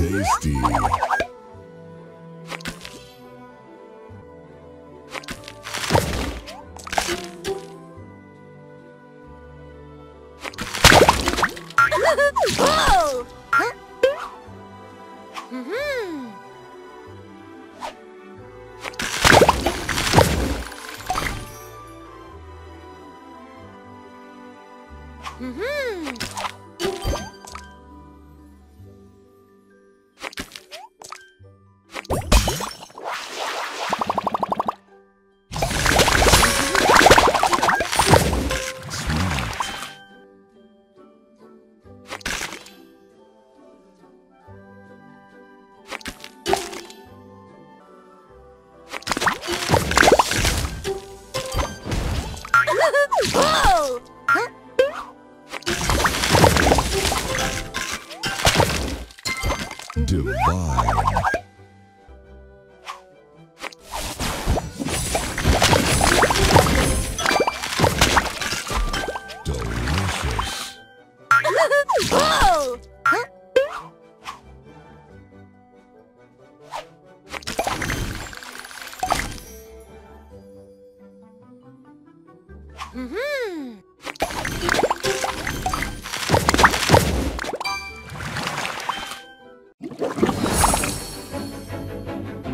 tasty. Whoa! Huh? Mm-hmm. Mm-hmm. Whoa! Huh? Divine. Delicious. Whoa! Huh? Mm-hmm.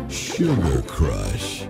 Sugar Crush.